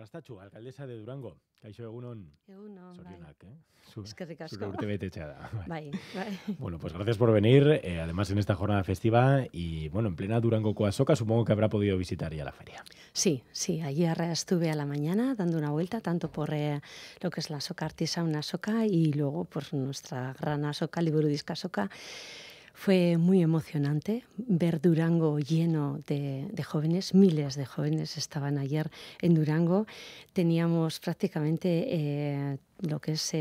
Garrastatxu, alcaldesa de Durango. Kaixo, egunon. Egunon, Sorionak, bai. Eskerrik asko. Zure urte betetzea da. Bai, bai. Bueno, pues gracias por venir, además en esta jornada festiva y, bueno, en plena Durangoko Azoka, supongo que habrá podido visitar ya la feria. Sí, sí, ayer estuve a la mañana dando una vuelta, tanto por lo que es la Azoka Artisaun Azoka y luego por nuestra gran Azoka, Liburu Disko Azoka. Fue muy emocionante ver Durango lleno de jóvenes, miles de jóvenes estaban ayer en Durango. Teníamos prácticamente lo que es,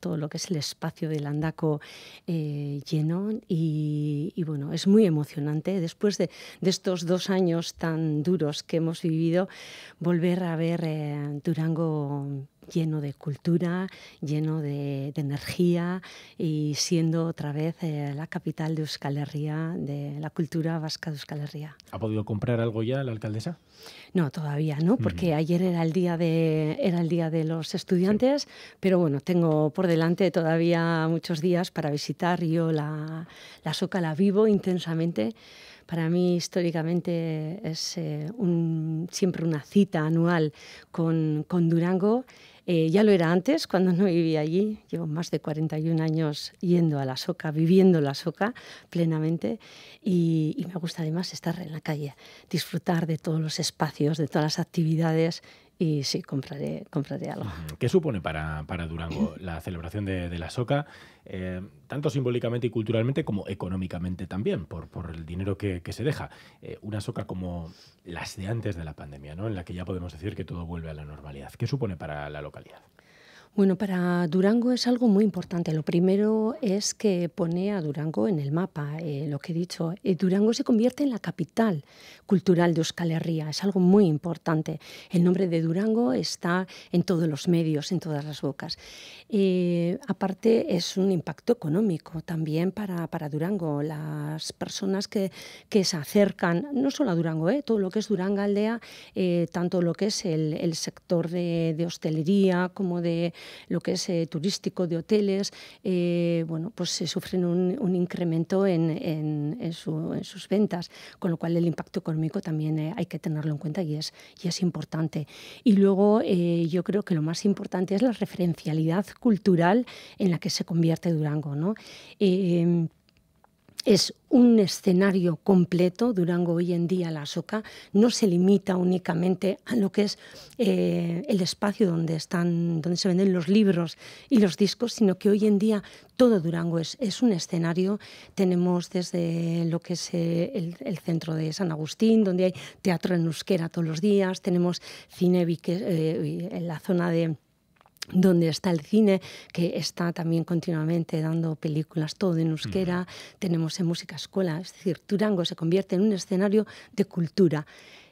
todo lo que es el espacio del Andaco lleno y bueno, es muy emocionante. Después de estos 2 años tan duros que hemos vivido, volver a ver Durango lleno de cultura, lleno de energía y siendo otra vez la capital de Euskal Herria, de la cultura vasca de Euskal Herria. ¿Ha podido comprar algo ya la alcaldesa? No, todavía no, porque ayer era el día de los estudiantes, sí. Pero bueno, tengo por delante todavía muchos días para visitar. Yo la Azoka la vivo intensamente. Para mí, históricamente, es siempre una cita anual con Durango. Ya lo era antes, cuando no vivía allí. Llevo más de 41 años yendo a la Azoka, viviendo la Azoka plenamente. Y me gusta, además, estar en la calle, disfrutar de todos los espacios, de todas las actividades. Y sí, compraré algo. ¿Qué supone para Durango la celebración de la Azoka, tanto simbólicamente y culturalmente como económicamente también, por el dinero que se deja? Una Azoka como las de antes de la pandemia, ¿no?, en la que ya podemos decir que todo vuelve a la normalidad. ¿Qué supone para la localidad? Bueno, para Durango es algo muy importante. Lo primero es que pone a Durango en el mapa, lo que he dicho. Durango se convierte en la capital cultural de Euskal Herria. Es algo muy importante. El nombre de Durango está en todos los medios, en todas las bocas. Aparte, es un impacto económico también para Durango. Las personas que se acercan, no solo a Durango, todo lo que es Durangaldea, tanto lo que es el sector de hostelería como de lo que es turístico, de hoteles, bueno, pues se sufren un incremento en sus ventas, con lo cual el impacto económico también hay que tenerlo en cuenta y es importante. Y luego yo creo que lo más importante es la referencialidad cultural en la que se convierte Durango, ¿no? Es un escenario completo. Durango hoy en día, la Azoka, no se limita únicamente a lo que es el espacio donde se venden los libros y los discos, sino que hoy en día todo Durango es un escenario. Tenemos desde lo que es el centro de San Agustín, donde hay teatro en euskera todos los días, tenemos cine en la zona de donde está el cine, que está también continuamente dando películas, todo en euskera, tenemos en música escuela. Es decir, Durango se convierte en un escenario de cultura,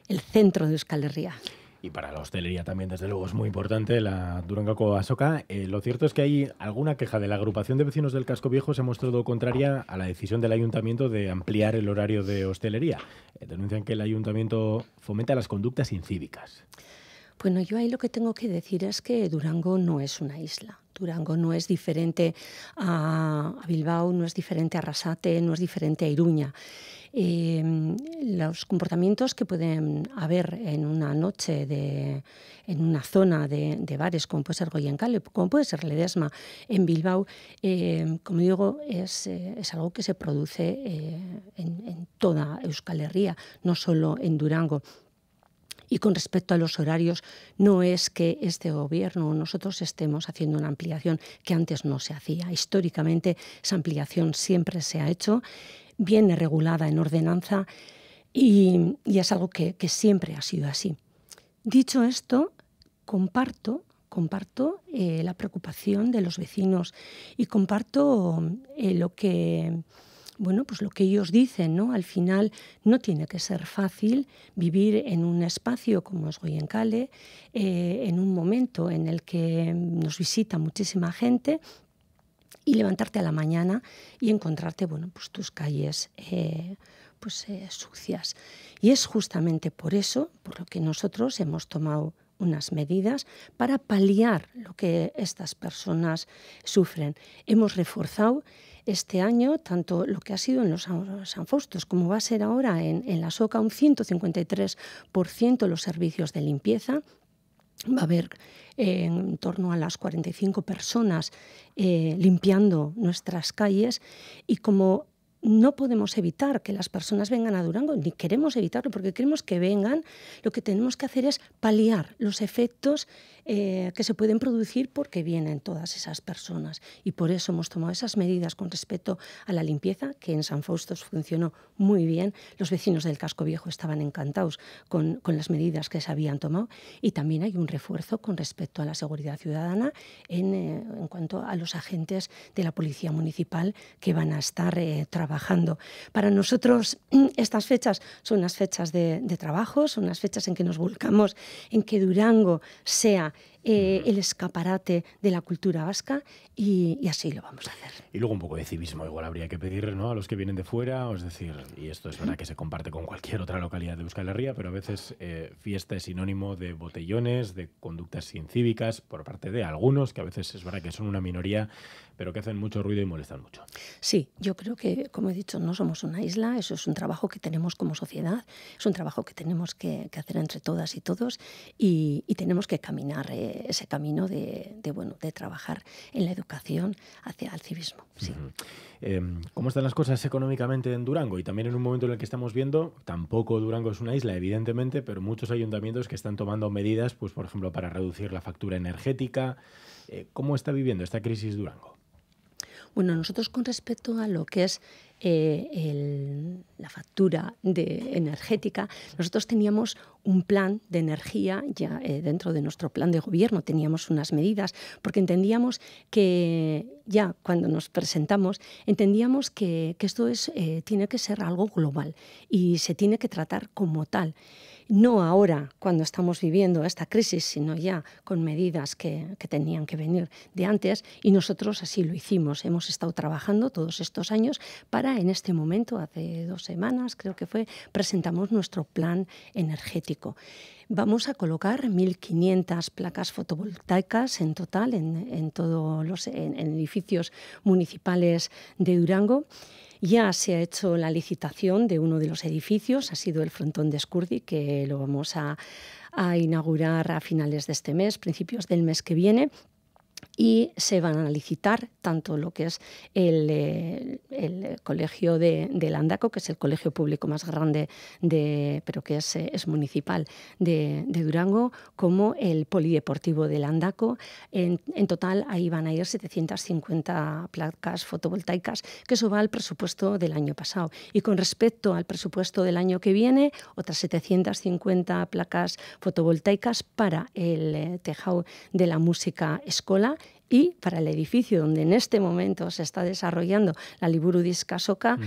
el centro de Euskal Herria. Y para la hostelería también, desde luego, es muy importante la Durangoko Azoka. Lo cierto es que hay alguna queja de la agrupación de vecinos del Casco Viejo. Se ha mostrado contraria a la decisión del ayuntamiento de ampliar el horario de hostelería. Denuncian que el ayuntamiento fomenta las conductas incívicas. Bueno, yo ahí lo que tengo que decir es que Durango no es una isla. Durango no es diferente a Bilbao, no es diferente a Arrasate, no es diferente a Iruña. Los comportamientos que pueden haber en una noche en una zona de bares, como puede ser Goienkale, como puede ser Ledesma en Bilbao, como digo, es algo que se produce en toda Euskal Herria, no solo en Durango. Y con respecto a los horarios, no es que este gobierno o nosotros estemos haciendo una ampliación que antes no se hacía. Históricamente esa ampliación siempre se ha hecho, viene regulada en ordenanza y es algo que siempre ha sido así. Dicho esto, comparto la preocupación de los vecinos y comparto lo que... Bueno, pues lo que ellos dicen, ¿no? Al final no tiene que ser fácil vivir en un espacio como es Goienkale, en un momento en el que nos visita muchísima gente, y levantarte a la mañana y encontrarte, bueno, pues tus calles sucias. Y es justamente por eso por lo que nosotros hemos tomado unas medidas para paliar lo que estas personas sufren. Hemos reforzado este año tanto lo que ha sido en los San Faustos como va a ser ahora en la Azoka un 153% los servicios de limpieza. va a haber en torno a las 45 personas limpiando nuestras calles, y como no podemos evitar que las personas vengan a Durango, ni queremos evitarlo porque queremos que vengan, lo que tenemos que hacer es paliar los efectos que se pueden producir porque vienen todas esas personas. Y por eso hemos tomado esas medidas con respecto a la limpieza, que en San Faustos funcionó muy bien. Los vecinos del Casco Viejo estaban encantados con las medidas que se habían tomado. Y también hay un refuerzo con respecto a la seguridad ciudadana en cuanto a los agentes de la Policía Municipal que van a estar trabajando. Para nosotros estas fechas son unas fechas de trabajo, son unas fechas en que nos volcamos en que Durango sea el escaparate de la cultura vasca, y así lo vamos a hacer. Y luego un poco de civismo igual habría que pedir, ¿no?, a los que vienen de fuera, es decir, y esto es verdad que se comparte con cualquier otra localidad de Euskal Herria, pero a veces fiesta es sinónimo de botellones, de conductas incívicas por parte de algunos, que a veces es verdad que son una minoría, pero que hacen mucho ruido y molestan mucho. Sí, yo creo que, como he dicho, no somos una isla, eso es un trabajo que tenemos como sociedad, es un trabajo que tenemos que hacer entre todas y todos, y tenemos que caminar ese camino de trabajar en la educación hacia el civismo. Sí. ¿Cómo están las cosas económicamente en Durango? Y también en un momento en el que estamos viendo, tampoco Durango es una isla, evidentemente, pero muchos ayuntamientos que están tomando medidas, pues por ejemplo, para reducir la factura energética. ¿Cómo está viviendo esta crisis Durango? Bueno, nosotros con respecto a lo que es la factura energética, nosotros teníamos un plan de energía, ya dentro de nuestro plan de gobierno teníamos unas medidas, porque entendíamos que ya cuando nos presentamos, entendíamos que esto tiene que ser algo global y se tiene que tratar como tal. No ahora, cuando estamos viviendo esta crisis, sino ya con medidas que tenían que venir de antes, y nosotros así lo hicimos. Hemos estado trabajando todos estos años para, en este momento, hace 2 semanas, creo que fue, presentamos nuestro plan energético. Vamos a colocar 1.500 placas fotovoltaicas en total en edificios municipales de Durango. Ya se ha hecho la licitación de uno de los edificios, ha sido el frontón de Ezkurdi, que lo vamos a inaugurar a finales de este mes, principios del mes que viene. Y se van a licitar tanto lo que es el colegio de Landaco, que es el colegio público más grande, pero que es municipal de Durango, como el polideportivo de Landaco. En total, ahí van a ir 750 placas fotovoltaicas, que eso va al presupuesto del año pasado. Y con respecto al presupuesto del año que viene, otras 750 placas fotovoltaicas para el tejado de la música escola, y para el edificio donde en este momento se está desarrollando la Liburu Disko Azoka.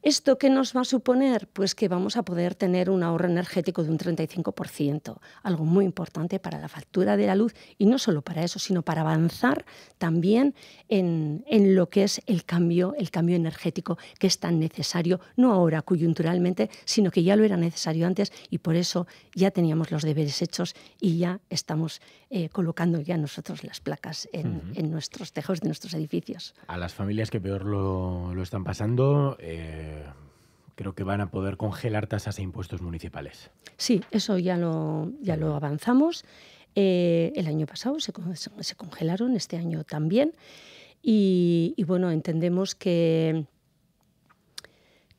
¿Esto qué nos va a suponer? Pues que vamos a poder tener un ahorro energético de un 35%, algo muy importante para la factura de la luz, y no solo para eso, sino para avanzar también en lo que es el cambio energético, que es tan necesario, no ahora coyunturalmente, sino que ya lo era necesario antes, y por eso ya teníamos los deberes hechos y ya estamos colocando ya nosotros las placas en nuestros tejados de nuestros edificios. A las familias que peor lo están pasando, creo que van a poder congelar tasas e impuestos municipales. Sí, eso ya lo avanzamos. El año pasado se congelaron, este año también. Y bueno, entendemos que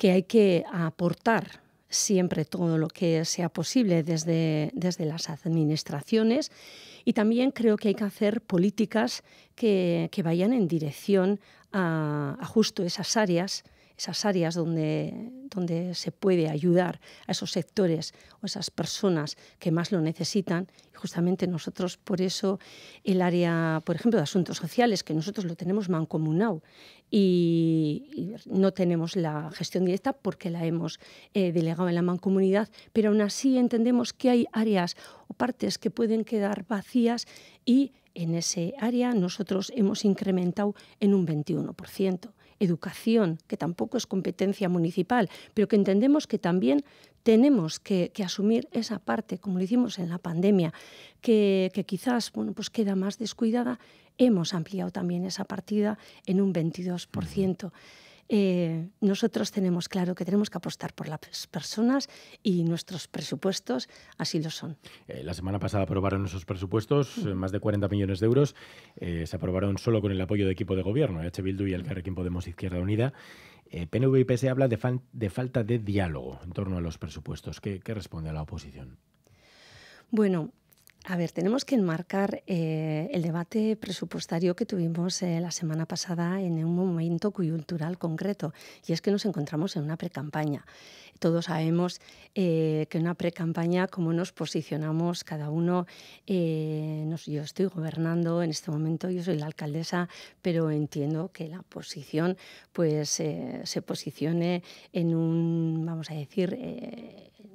hay que aportar siempre todo lo que sea posible desde las administraciones, y también creo que hay que hacer políticas que vayan en dirección a justo esas áreas donde se puede ayudar a esos sectores o esas personas que más lo necesitan. Y justamente nosotros, por eso, el área, por ejemplo, de asuntos sociales, que nosotros lo tenemos mancomunado y no tenemos la gestión directa porque la hemos delegado en la mancomunidad, pero aún así entendemos que hay áreas o partes que pueden quedar vacías, y en ese área nosotros hemos incrementado en un 21%. Educación, que tampoco es competencia municipal, pero que entendemos que también tenemos que asumir esa parte, como lo hicimos en la pandemia, que quizás, bueno, pues queda más descuidada. Hemos ampliado también esa partida en un 22%. Nosotros tenemos claro que tenemos que apostar por las personas y nuestros presupuestos así lo son. La semana pasada aprobaron esos presupuestos, más de 40 millones de euros. Se aprobaron solo con el apoyo de equipo de gobierno, EH Bildu y Elkarrekin Podemos Izquierda Unida. PNV y PS habla de falta de diálogo en torno a los presupuestos. ¿Qué responde a la oposición? Bueno, a ver, tenemos que enmarcar el debate presupuestario que tuvimos la semana pasada en un momento coyuntural concreto, y es que nos encontramos en una precampaña. Todos sabemos que en una precampaña, cómo nos posicionamos cada uno. Yo estoy gobernando en este momento, yo soy la alcaldesa, pero entiendo que la oposición pues, se posicione en un, vamos a decir,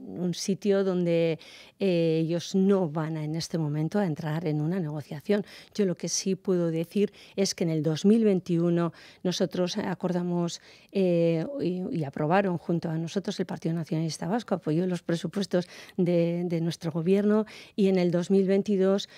un sitio donde ellos no van a, en este momento a entrar en una negociación. Yo lo que sí puedo decir es que en el 2021 nosotros acordamos y aprobaron junto a nosotros el Partido Nacionalista Vasco, apoyó los presupuestos de nuestro gobierno, y en el 2022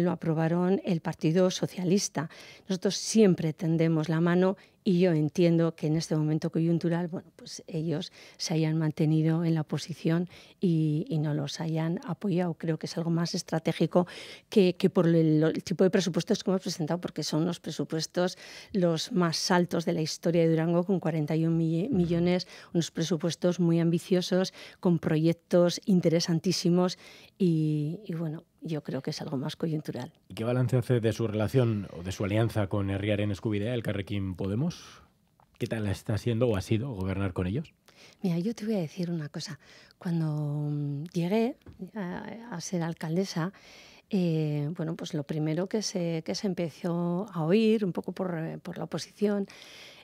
lo aprobaron el Partido Socialista. Nosotros siempre tendemos la mano. Y yo entiendo que en este momento coyuntural, bueno, pues ellos se hayan mantenido en la oposición y no los hayan apoyado. Creo que es algo más estratégico que por el tipo de presupuestos que hemos presentado, porque son los presupuestos los más altos de la historia de Durango, con 41 millones, unos presupuestos muy ambiciosos, con proyectos interesantísimos y bueno, yo creo que es algo más coyuntural. ¿Y qué balance hace de su relación o de su alianza con Herriaren Eskubidea, Elkarrekin Podemos? ¿Qué tal está siendo o ha sido gobernar con ellos? Mira, yo te voy a decir una cosa. Cuando llegué a ser alcaldesa, bueno, pues lo primero que se empezó a oír, un poco por la oposición,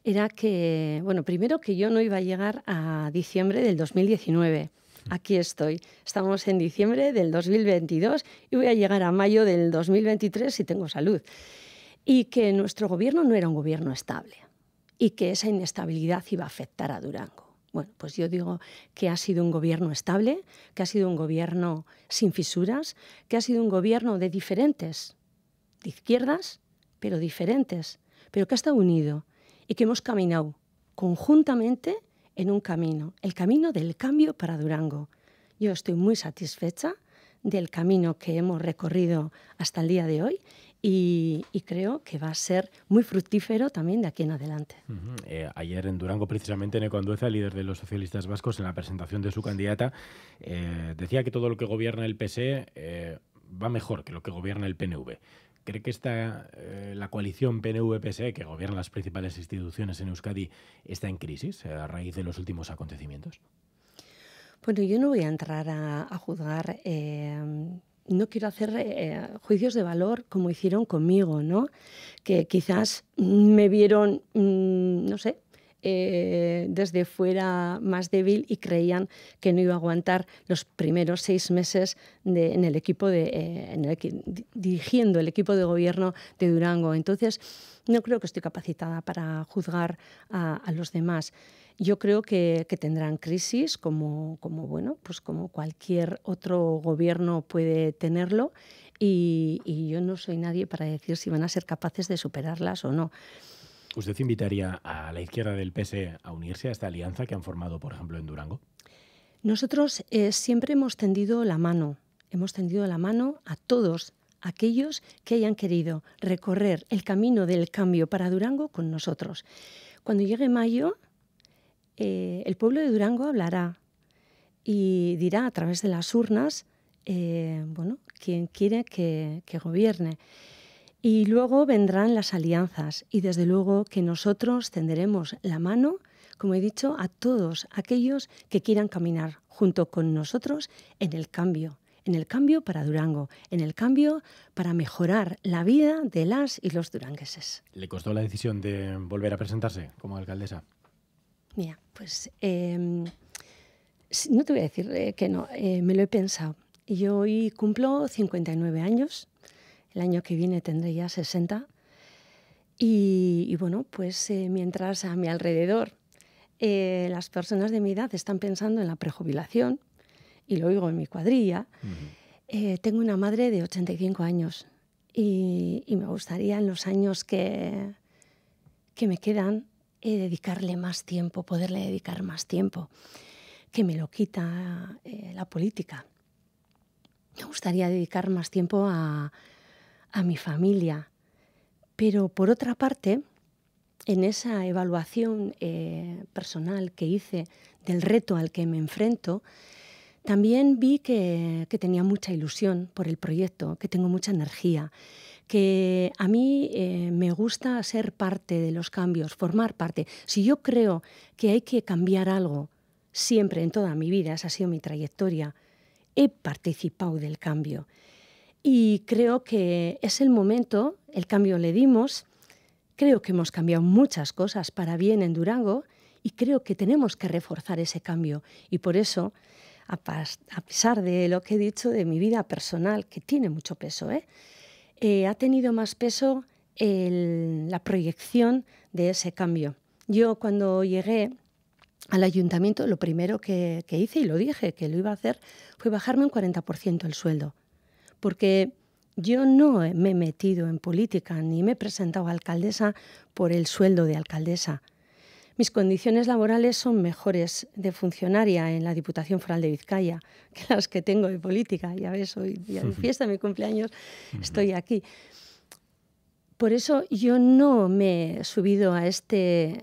era que, bueno, primero que yo no iba a llegar a diciembre del 2019. Aquí estoy. Estamos en diciembre del 2022 y voy a llegar a mayo del 2023 si tengo salud. Y que nuestro gobierno no era un gobierno estable y que esa inestabilidad iba a afectar a Durango. Bueno, pues yo digo que ha sido un gobierno estable, que ha sido un gobierno sin fisuras, que ha sido un gobierno de diferentes, de izquierdas, pero diferentes, pero que ha estado unido y que hemos caminado conjuntamente en un camino, el camino del cambio para Durango. Yo estoy muy satisfecha del camino que hemos recorrido hasta el día de hoy y creo que va a ser muy fructífero también de aquí en adelante. Ayer en Durango, precisamente, Eneko Andueza, líder de los socialistas vascos, en la presentación de su candidata, decía que todo lo que gobierna el PSE va mejor que lo que gobierna el PNV. ¿Cree que esta, la coalición PNV-PSE, que gobierna las principales instituciones en Euskadi, está en crisis a raíz de los últimos acontecimientos? Bueno, yo no voy a entrar a juzgar. No quiero hacer juicios de valor como hicieron conmigo, ¿no? Que quizás me vieron, no sé, desde fuera más débil y creían que no iba a aguantar los primeros 6 meses en el equipo dirigiendo el equipo de gobierno de Durango. Entonces, no creo que estoy capacitada para juzgar a los demás. Yo creo que tendrán crisis como bueno, pues como cualquier otro gobierno puede tenerlo, y yo no soy nadie para decir si van a ser capaces de superarlas o no. ¿Usted invitaría a la izquierda del PSE a unirse a esta alianza que han formado, por ejemplo, en Durango? Nosotros siempre hemos tendido la mano a todos aquellos que hayan querido recorrer el camino del cambio para Durango con nosotros. Cuando llegue mayo, el pueblo de Durango hablará y dirá a través de las urnas bueno, quién quiere que gobierne. Y luego vendrán las alianzas y desde luego que nosotros tenderemos la mano, como he dicho, a todos aquellos que quieran caminar junto con nosotros en el cambio para Durango, en el cambio para mejorar la vida de las y los durangueses. ¿Le costó la decisión de volver a presentarse como alcaldesa? Mira, pues no te voy a decir que no, me lo he pensado. Yo hoy cumplo 59 años. El año que viene tendré ya 60 y bueno, pues mientras a mi alrededor las personas de mi edad están pensando en la prejubilación, y lo oigo en mi cuadrilla, tengo una madre de 85 años y me gustaría en los años que me quedan dedicarle más tiempo, poderle dedicar más tiempo, que me lo quita la política. Me gustaría dedicar más tiempo a mi familia. Pero por otra parte, en esa evaluación personal que hice del reto al que me enfrento, también vi que tenía mucha ilusión por el proyecto, que tengo mucha energía, que a mí me gusta ser parte de los cambios, formar parte. Si yo creo que hay que cambiar algo, siempre, en toda mi vida, esa ha sido mi trayectoria, he participado del cambio. Y creo que es el momento, el cambio le dimos, creo que hemos cambiado muchas cosas para bien en Durango y creo que tenemos que reforzar ese cambio. Y por eso, a pesar de lo que he dicho de mi vida personal, que tiene mucho peso, ha tenido más peso la proyección de ese cambio. Yo cuando llegué al ayuntamiento, lo primero que hice, y lo dije que lo iba a hacer, fue bajarme un 40% el sueldo. Porque yo no me he metido en política ni me he presentado a alcaldesa por el sueldo de alcaldesa. Mis condiciones laborales son mejores de funcionaria en la Diputación Foral de Vizcaya que las que tengo de política. Ya ves, hoy día de fiesta, mi cumpleaños, estoy aquí. Por eso yo no me he subido a este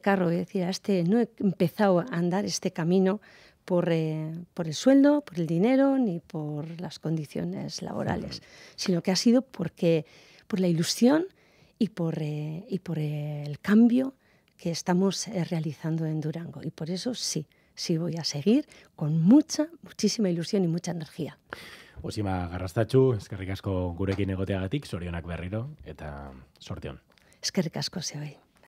carro, es decir, no he empezado a andar este camino por el sueldo, por el dinero, ni por las condiciones laborales, sino que ha sido por la ilusión y por el cambio que estamos realizando en Durango. Y por eso sí voy a seguir con muchísima ilusión y mucha energía. Pues Ima Garrastatxu, eskerrik asko gurekin egoteagatik, sorionak berriro, eta sorteon. Eskerrik asko zeoi.